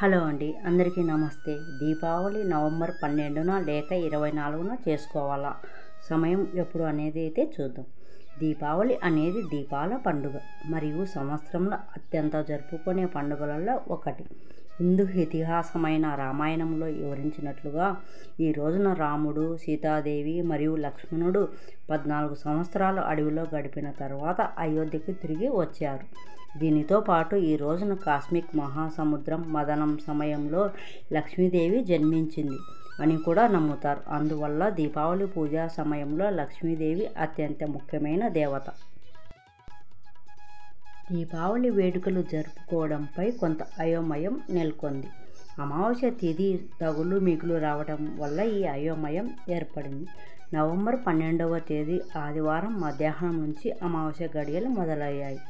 Hello అండి, అందరికీ నమస్తే। దీపావళి నవంబర్ 12న లేక 24న చేసుకోవాలా, సమయం ఎప్పుడు అనేది అయితే చూద్దాం। దీపావళి అనేది దీపాల పండుగ మరియు సంవత్సరంలో అత్యంత జరుపుకునే పండుగలలో ఒకటి। హిందూ ఇతిహాసమైన రామాయణంలో వివరించినట్లుగా ఈ రోజున రాముడు, సీతాదేవి మరియు లక్ష్మణుడు 14 సంవత్సరాలు అడవిలో గడిపిన తర్వాత అయోధ్యకు తిరిగి వచ్చారు। దీనితో పాటు ఈ రోజున కాస్మిక్ మహాసముద్రం మదనం సమయంలో లక్ష్మీదేవి జన్మించింది అని కూడా నమ్ముతారు। అందువల్ల దీపావళి పూజా సమయంలో లక్ష్మీదేవి అత్యంత ముఖ్యమైన దేవత। దీపావళి వేడుకలు జరుపుకోవడంపై కొంత అయోమయం నెలకొంది। అమావాస్య తిథి తగులు మిగులు రావడం వల్ల ఈ అయోమయం ఏర్పడింది। నవంబర్ 12వ తేదీ ఆదివారం మధ్యాహ్నం నుంచి అమావాస్య గడియలు మొదలయ్యాయి।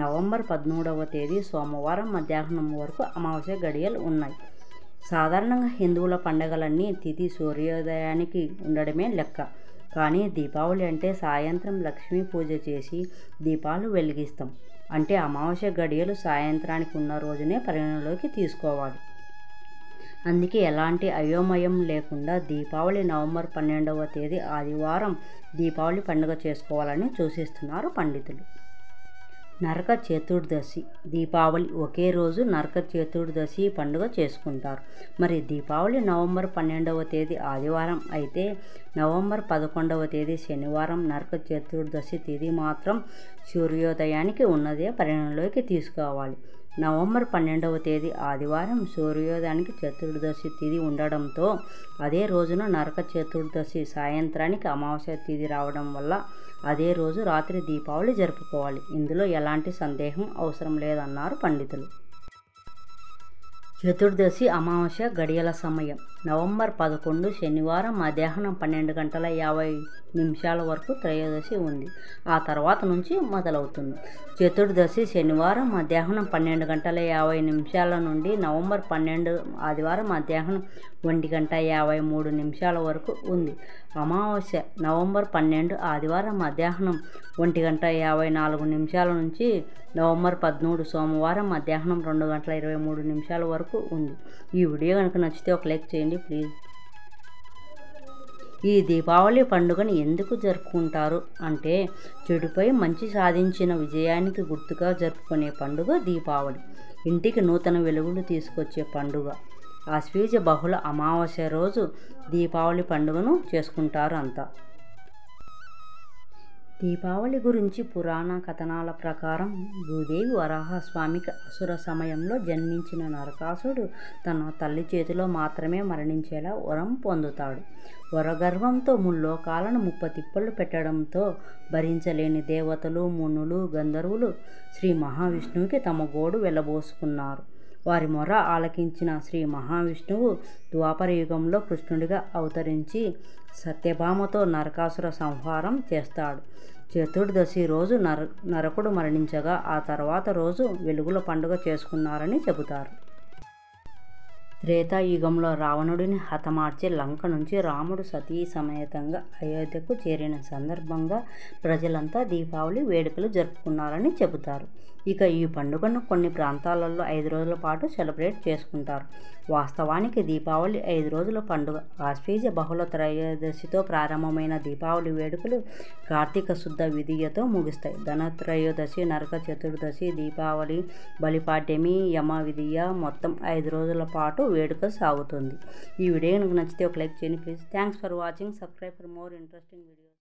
నవంబర్ 13వ తేదీ సోమవారం మధ్యాహ్నం వరకు అమావాస్య గడియలు ఉన్నాయి। సాధారణంగా హిందువుల పండగలన్నీ తిథి సూర్యోదయానికి ఉండడమే లెక్క, కానీ దీపావళి అంటే సాయంత్రం లక్ష్మీ పూజ చేసి దీపాలు వెలిగిస్తాం, అంటే అమావాస్య గడియలు సాయంత్రానికి ఉన్న రోజునే పరిగణలోకి తీసుకోవాలి। అందుకే ఎలాంటి అయోమయం లేకుండా దీపావళి నవంబర్ 12వ తేదీ ఆదివారం దీపావళి పండుగ చేసుకోవాలని సూచిస్తున్నారు పండితులు। నరక చతుర్దశి, దీపావళి ఒకే రోజు నరక చతుర్దశి పండుగ చేసుకుంటారు। మరి దీపావళి నవంబర్ 12వ తేదీ ఆదివారం అయితే నవంబర్ 11వ తేదీ శనివారం నరక చతుర్దశి తిథి మాత్రం సూర్యోదయానికి ఉన్నదే పరిగణలోకి తీసుకోవాలి। నవంబర్ 12వ తేదీ ఆదివారం సూర్యోదయానికి చతుర్దశి తిథి ఉండడంతో అదే రోజున నరక చతుర్దశి సాయంత్రానికి అమావాస్య తిథి రావడం వల్ల అదే రోజు రాత్రి దీపావళి జరుపుకోవాలి, ఇందులో ఎలాంటి సందేహం అవసరం లేదన్నారు పండితులు। చతుర్దశి అమావాస్య గడియల సమయం నవంబర్ 11 శనివారం మధ్యాహ్నం 12:50 వరకు త్రయోదశి ఉంది, ఆ తర్వాత నుంచి మొదలవుతుంది। చతుర్దశి శనివారం మధ్యాహ్నం 12:50 నుండి నవంబర్ 12 ఆదివారం మధ్యాహ్నం 1:53 వరకు ఉంది। అమావాస్య నవంబర్ 12 ఆదివారం మధ్యాహ్నం 1:54 నుంచి నవంబర్ 13 సోమవారం మధ్యాహ్నం 2:23 వరకు ఉంది। ఈ వీడియో కనుక నచ్చితే ఒక లైక్ చేయండి ప్లీజ్। ఈ దీపావళి పండుగను ఎందుకు జరుపుకుంటారు అంటే, చెడుపై మంచి సాధించిన విజయానికి గుర్తుగా జరుపుకునే పండుగ దీపావళి। ఇంటికి నూతన వెలుగులు తీసుకొచ్చే పండుగ। ఆశ్వీజ బహుళ అమావాస్య రోజు దీపావళి పండుగను చేసుకుంటారు అంతా। దీపావళి గురించి పురాణ కథనాల ప్రకారం భూదేవి వరాహస్వామికి అసుర సమయంలో జన్మించిన నరకాసుడు తన తల్లి చేతిలో మాత్రమే మరణించేలా వరం పొందుతాడు। వరగర్వంతో ముల్లోకాలను 30 తిప్పలు పెట్టడంతో భరించలేని దేవతలు, మునులు, గంధర్వులు శ్రీ మహావిష్ణువుకి తమ గోడు వెలబోసుకున్నారు। వారి మొర ఆలకించిన శ్రీ మహావిష్ణువు ద్వాపర యుగంలో కృష్ణుడిగా అవతరించి సత్యభామతో నరకాసుర సంహారం చేస్తాడు। చతుర్దశి రోజు నరకుడు మరణించగా ఆ తర్వాత రోజు వెలుగుల పండుగ చేసుకున్నారని చెబుతారు। త్రేతాయుగంలో రావణుడిని హతమార్చి లంక నుంచి రాముడు సతీ సమేతంగా అయోధ్యకు చేరిన సందర్భంగా ప్రజలంతా దీపావళి వేడుకలు జరుపుకున్నారని చెబుతారు। ఇక ఈ పండుగను కొన్ని ప్రాంతాలలో 5 రోజుల పాటు సెలబ్రేట్ చేసుకుంటారు। వాస్తవానికి దీపావళి 5 రోజుల పండుగ। ఆశ్వీజ బహుళ త్రయోదశితో ప్రారంభమైన దీపావళి వేడుకలు కార్తీక శుద్ధ విధియతో ముగుస్తాయి। ధనత్రయోదశి, నరక చతుర్దశి, దీపావళి, బలిపాడ్యమి, యమ విధియ, మొత్తం 5 రోజుల పాటు వేడుక సాగుతుంది। ఈ వీడియో కనుక నచ్చితే ఒక లైక్ చేయండి please. Thanks for watching. Subscribe for more interesting videos.